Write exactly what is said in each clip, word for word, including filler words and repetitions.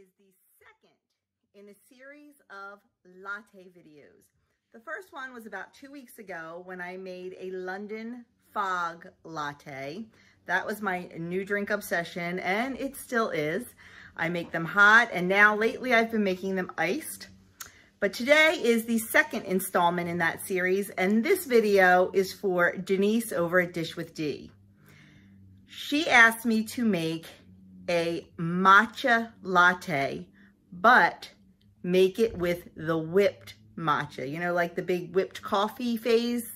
is the second in a series of latte videos. The first one was about two weeks ago when I made a London fog latte. That was my new drink obsession, and it still is. I make them hot, and now lately I've been making them iced. But today is the second installment in that series, and this video is for Denise over at Dish with D. She asked me to make a matcha latte, but make it with the whipped matcha. You know, like the big whipped coffee phase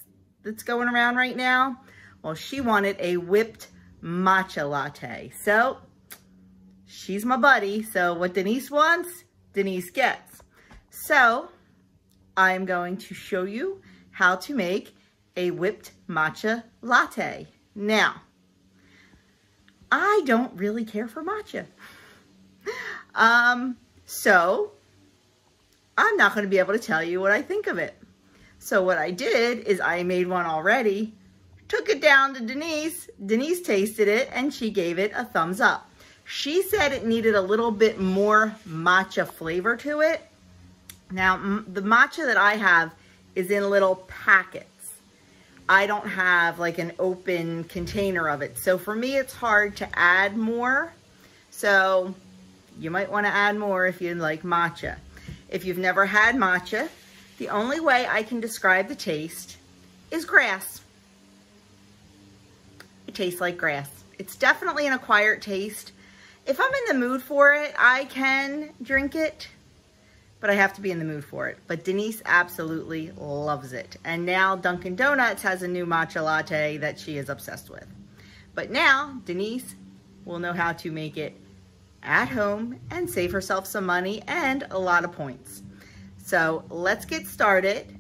that's going around right now? Well, she wanted a whipped matcha latte. So she's my buddy. So what Denise wants, Denise gets. So I'm going to show you how to make a whipped matcha latte. Now, I don't really care for matcha. Um, so I'm not going to be able to tell you what I think of it. So what I did is I made one already, took it down to Denise. Denise tasted it and she gave it a thumbs up. She said it needed a little bit more matcha flavor to it. Now, m the matcha that I have is in little packets. I don't have like an open container of it. So for me, it's hard to add more. So you might want to add more if you like matcha. If you've never had matcha, the only way I can describe the taste is grass. It tastes like grass. It's definitely an acquired taste. If I'm in the mood for it, I can drink it, but I have to be in the mood for it. But Denise absolutely loves it. And now Dunkin' Donuts has a new matcha latte that she is obsessed with. But now Denise will know how to make it at home and save herself some money and a lot of points. So let's get started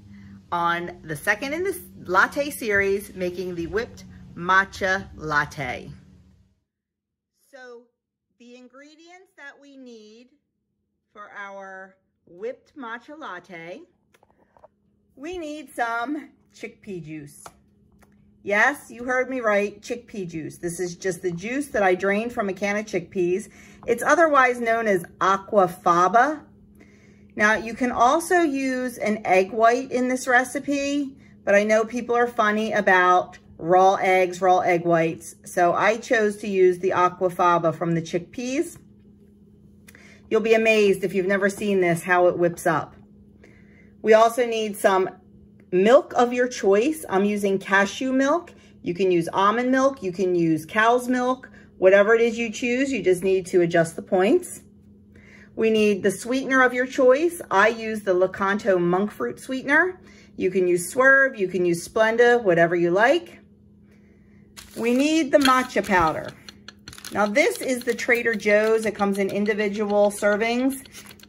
on the second in this latte series, making the whipped matcha latte. So the ingredients that we need for our whipped matcha latte, we need some chickpea juice. Yes, you heard me right, chickpea juice. This is just the juice that I drained from a can of chickpeas. It's otherwise known as aquafaba. Now, you can also use an egg white in this recipe, but I know people are funny about raw eggs, raw egg whites, so I chose to use the aquafaba from the chickpeas. You'll be amazed if you've never seen this, how it whips up. We also need some milk of your choice. I'm using cashew milk. You can use almond milk. You can use cow's milk. Whatever it is you choose, you just need to adjust the points. We need the sweetener of your choice. I use the Lakanto monk fruit sweetener. You can use Swerve. You can use Splenda, whatever you like. We need the matcha powder. Now this is the Trader Joe's. It comes in individual servings.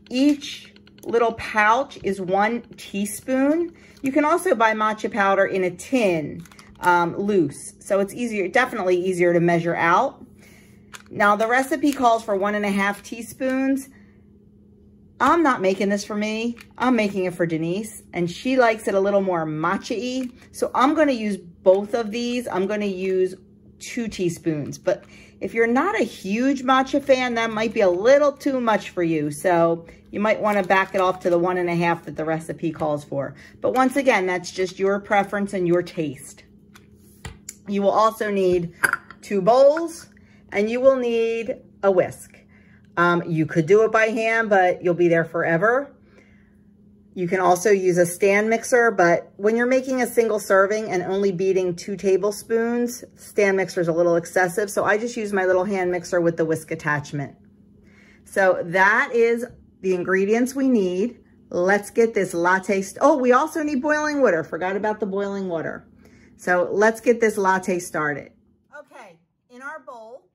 Each little pouch is one teaspoon. You can also buy matcha powder in a tin, um, loose. So it's easier, definitely easier to measure out. Now the recipe calls for one and a half teaspoons. I'm not making this for me. I'm making it for Denise, and she likes it a little more matcha-y. So I'm gonna use both of these. I'm gonna use two teaspoons, but if you're not a huge matcha fan, that might be a little too much for you. So you might want to back it off to the one and a half that the recipe calls for. But once again, that's just your preference and your taste. You will also need two bowls, and you will need a whisk. Um, you could do it by hand, but you'll be there forever. You can also use a stand mixer, but when you're making a single serving and only beating two tablespoons, stand mixer is a little excessive. So I just use my little hand mixer with the whisk attachment. So that is the ingredients we need. Let's get this latte. Oh, we also need boiling water. Forgot about the boiling water. So let's get this latte started. Okay, in our bowl,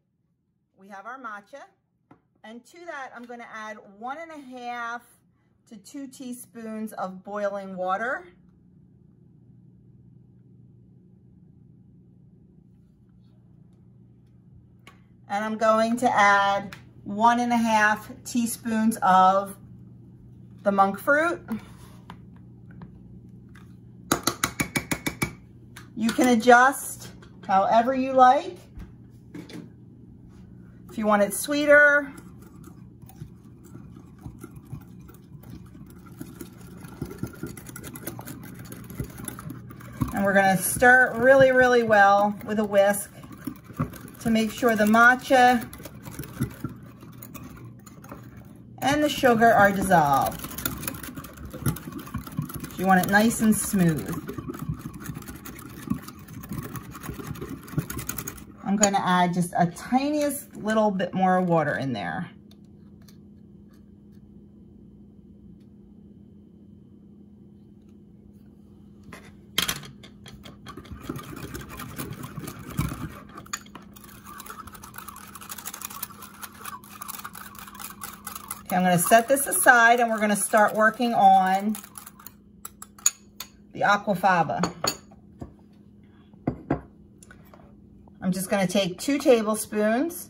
we have our matcha. And to that, I'm gonna add one and a half to two teaspoons of boiling water. And I'm going to add one and a half teaspoons of the monk fruit. You can adjust however you like. If you want it sweeter, And we're going to stir really, really well with a whisk to make sure the matcha and the sugar are dissolved. You want it nice and smooth. I'm going to add just a tiniest little bit more water in there. Okay, I'm going to set this aside and we're going to start working on the aquafaba. I'm just going to take two tablespoons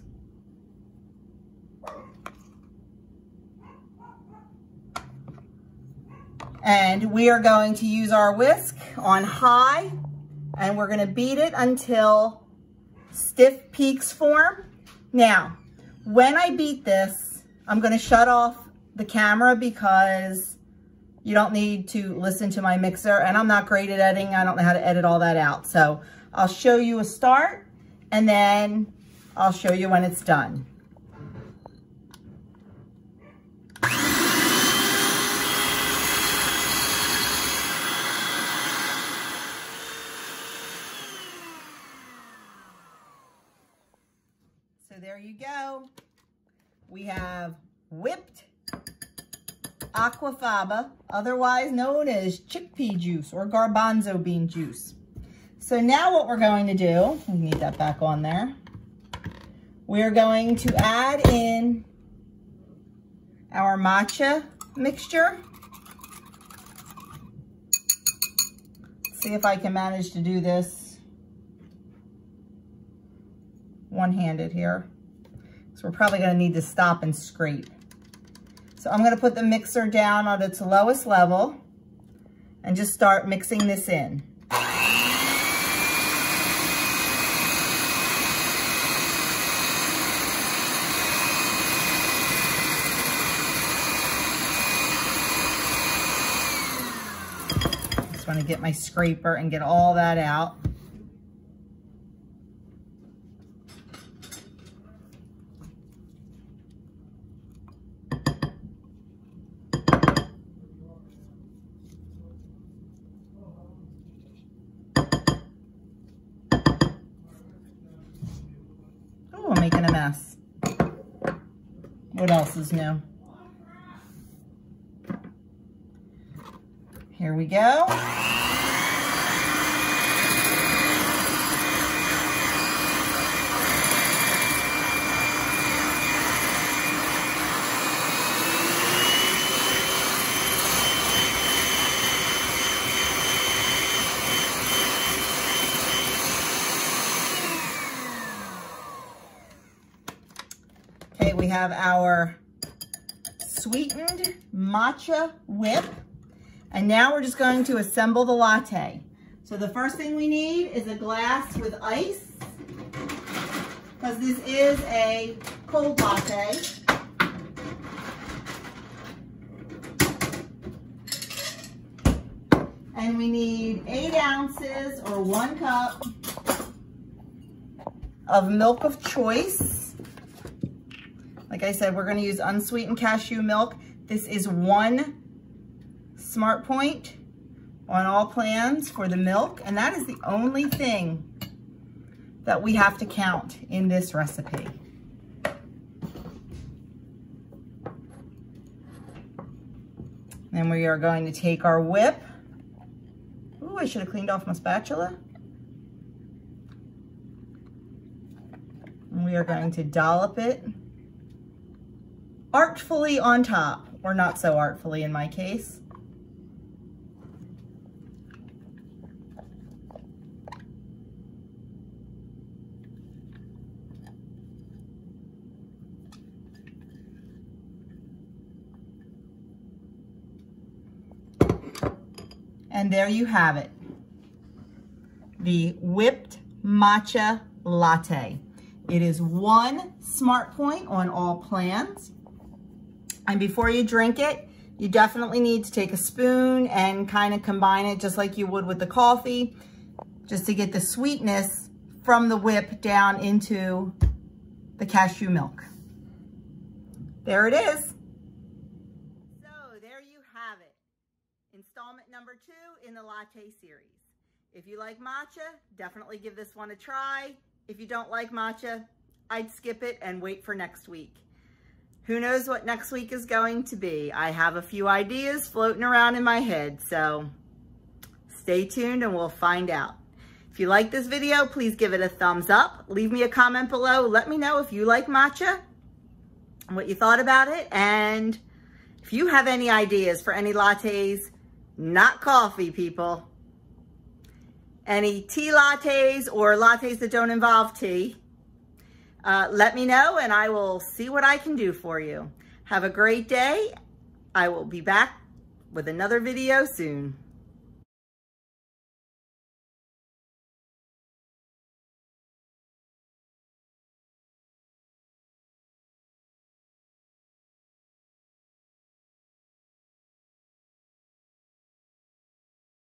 and we are going to use our whisk on high and we're going to beat it until stiff peaks form. Now, when I beat this, I'm going to shut off the camera because you don't need to listen to my mixer, and I'm not great at editing. I don't know how to edit all that out. So I'll show you a start and then I'll show you when it's done. So there you go. We have whipped aquafaba, otherwise known as chickpea juice or garbanzo bean juice. So now what we're going to do, we need that back on there. We're going to add in our matcha mixture. See if I can manage to do this one-handed here. So we're probably going to need to stop and scrape. So I'm going to put the mixer down on its lowest level and just start mixing this in. Just want to get my scraper and get all that out. What else is new? Here we go. We have our sweetened matcha whip, and now we're just going to assemble the latte. So the first thing we need is a glass with ice, because this is a cold latte. And we need eight ounces or one cup of milk of choice. Like I said, we're going to use unsweetened cashew milk. This is one smart point on all plans for the milk, and that is the only thing that we have to count in this recipe. Then we are going to take our whip. Ooh, I should have cleaned off my spatula. And we are going to dollop it artfully on top, or not so artfully in my case. And there you have it, the whipped matcha latte. It is one smart point on all plans. And before you drink it, you definitely need to take a spoon and kind of combine it just like you would with the coffee. just to get the sweetness from the whip down into the cashew milk. There it is. So there you have it. Installment number two in the latte series. If you like matcha, definitely give this one a try. If you don't like matcha, I'd skip it and wait for next week. Who knows what next week is going to be? I have a few ideas floating around in my head, so stay tuned and we'll find out. If you like this video, please give it a thumbs up. Leave me a comment below. Let me know if you like matcha and what you thought about it. And if you have any ideas for any lattes, not coffee, people, any tea lattes or lattes that don't involve tea, Uh, let me know and I will see what I can do for you. Have a great day. I will be back with another video soon.